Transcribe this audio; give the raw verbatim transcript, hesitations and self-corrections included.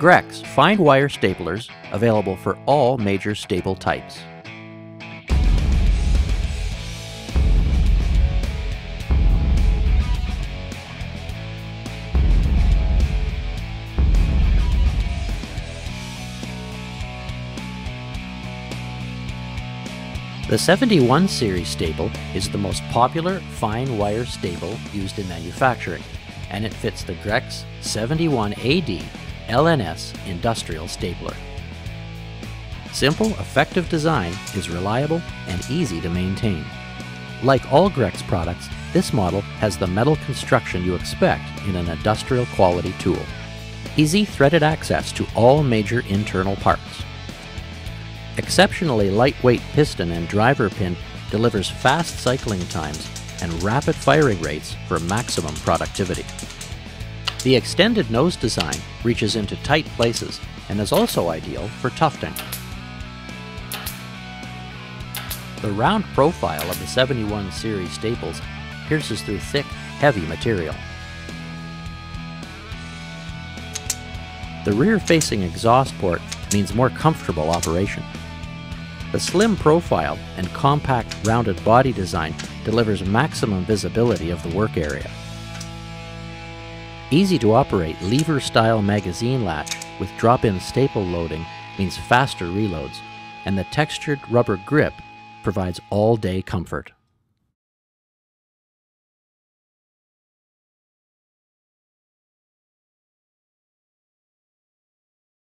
Grex fine wire staplers available for all major staple types. The seventy-one series staple is the most popular fine wire staple used in manufacturing, and it fits the Grex seventy-one A D L N S Industrial Stapler. Simple, effective design is reliable and easy to maintain. Like all Grex products, this model has the metal construction you expect in an industrial quality tool. Easy threaded access to all major internal parts. Exceptionally lightweight piston and driver pin delivers fast cycling times and rapid firing rates for maximum productivity. The extended nose design reaches into tight places and is also ideal for tufting. The round profile of the seventy-one series staples pierces through thick, heavy material. The rear-facing exhaust port means more comfortable operation. The slim profile and compact rounded body design delivers maximum visibility of the work area. Easy to operate lever-style magazine latch with drop-in staple loading means faster reloads, and the textured rubber grip provides all-day comfort.